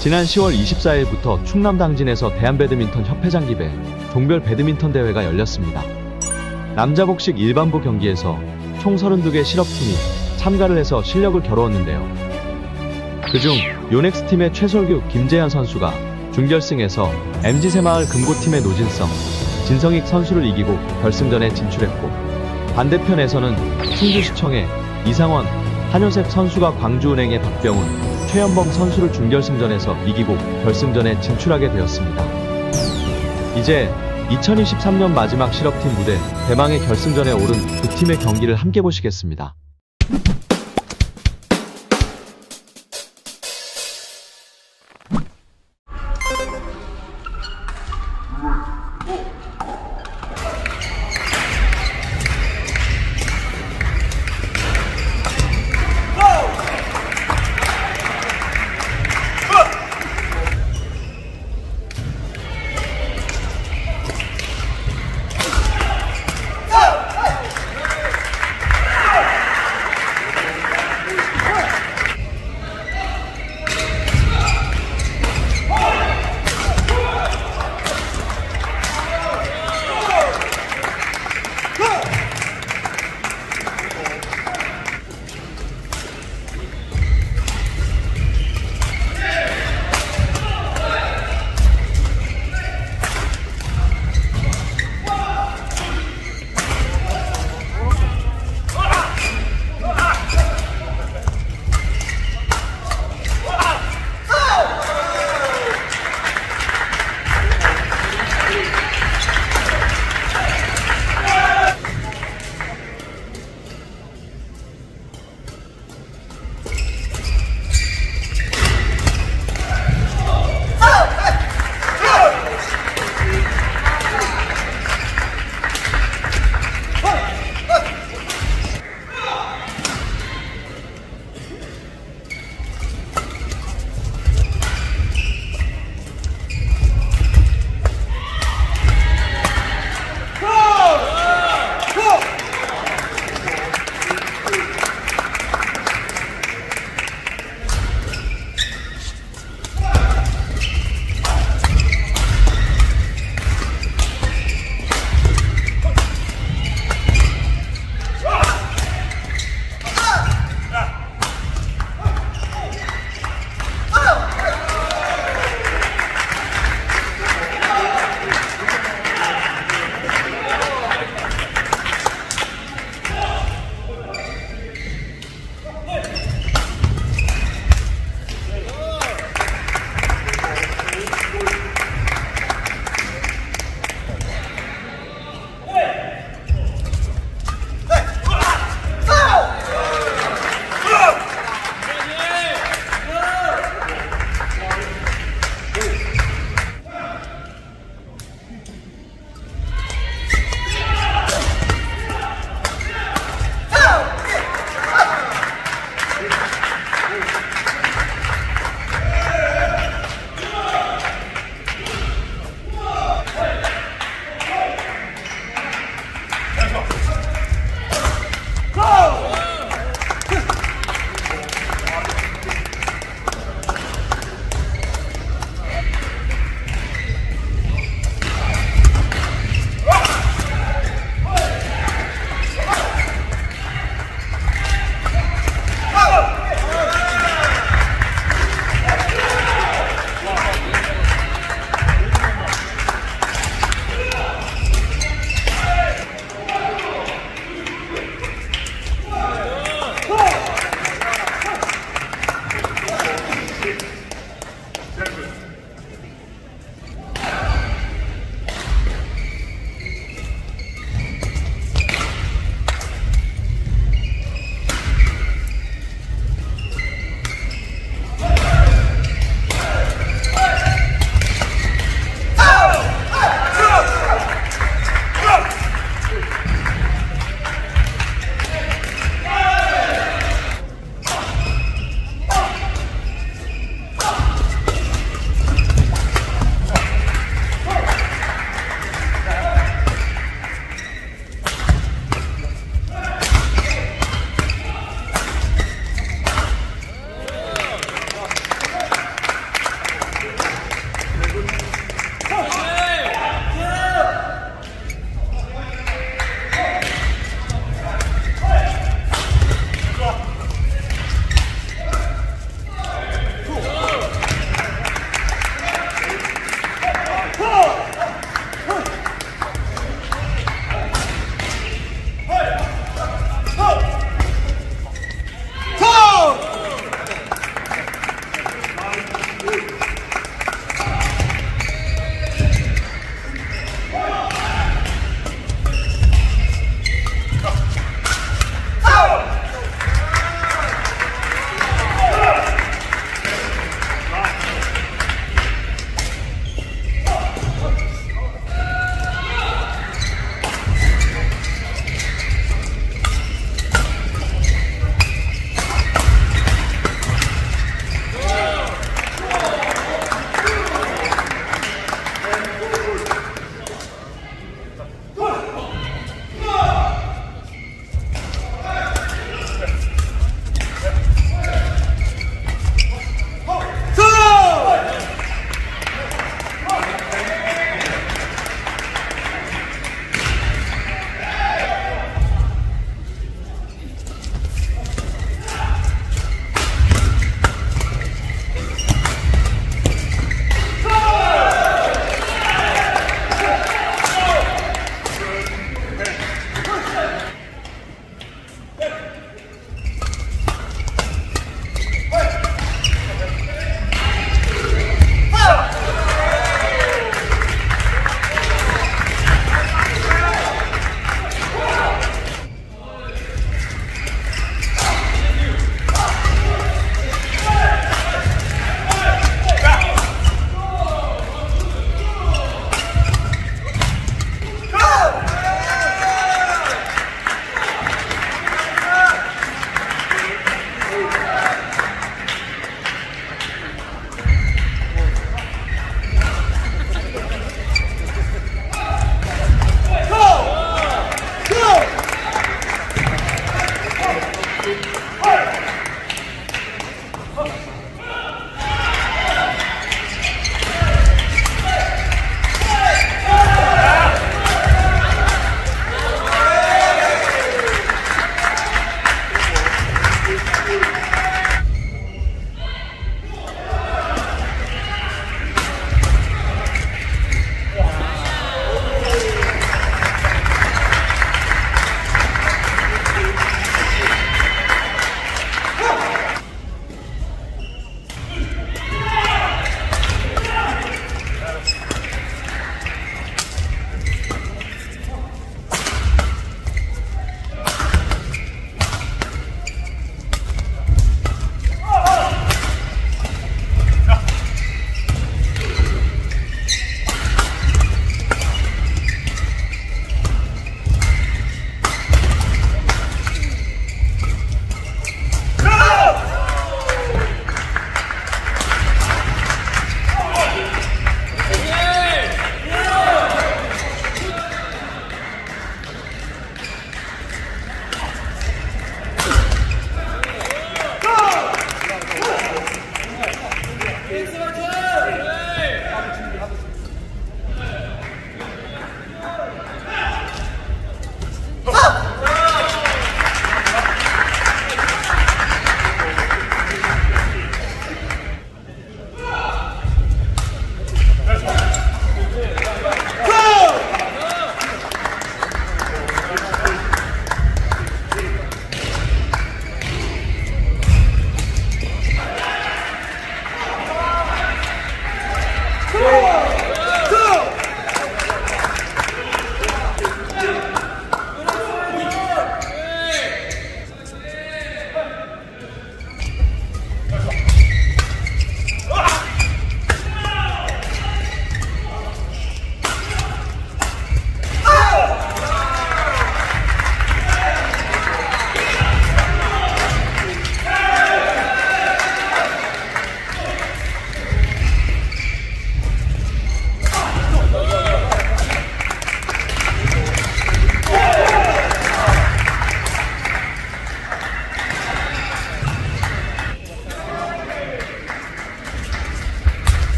지난 10월 24일부터 충남 당진에서 대한배드민턴 협회장 기배 종별 배드민턴 대회가 열렸습니다. 남자 복식 일반부 경기에서 총 32개 실업팀이 참가를 해서 실력을 겨루었는데요. 그중 요넥스팀의 최솔규, 김재현 선수가 준결승에서 MG세마을 금고팀의 노진성, 진성익 선수를 이기고 결승전에 진출했고, 반대편에서는 충주시청의 이상원, 한효섭 선수가 광주은행의 박병훈, 최현범 선수를 준결승전에서 이기고 결승전에 진출하게 되었습니다. 이제 2023년 마지막 실업팀 무대 대망의 결승전에 오른 두 팀의 경기를 함께 보시겠습니다.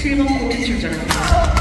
7번 코트 출전합니다.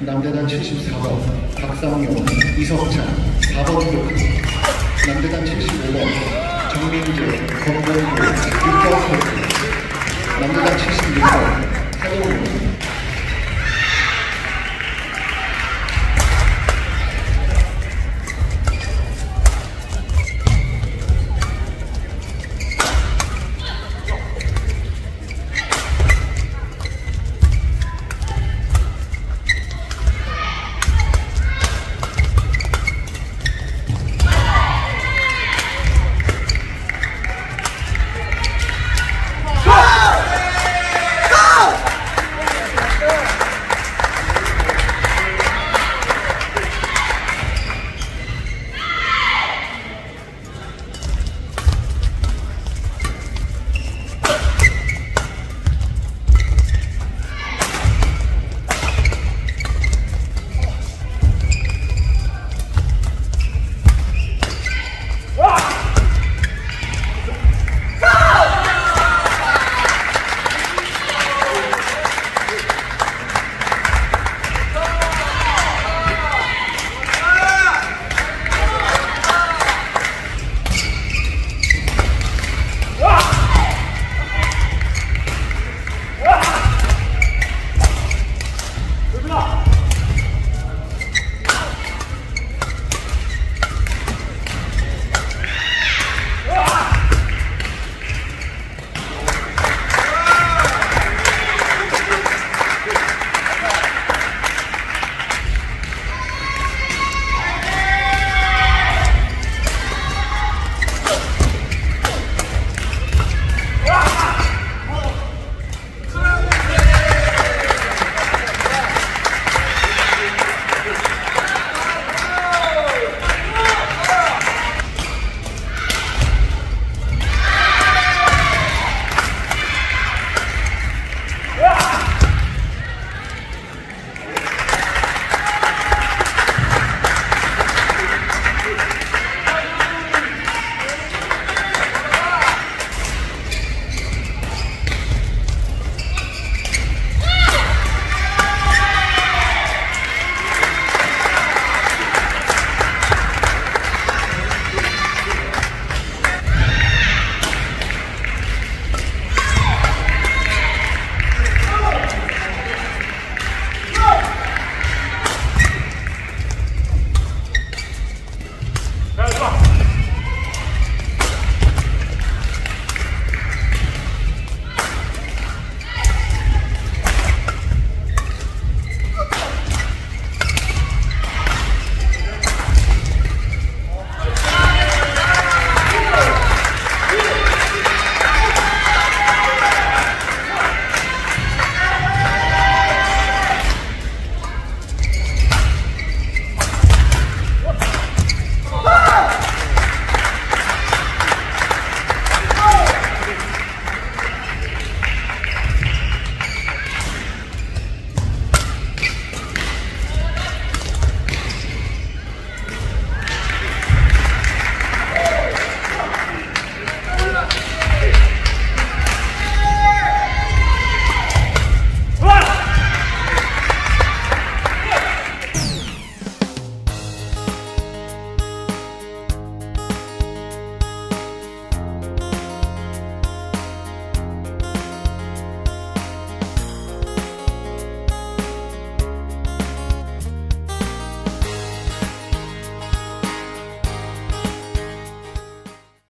남대단 74번 박상용, 이석찬, 4번 쪽 남대단 75번 정민재, 권건구, 육덕호 남대단 76번 태동우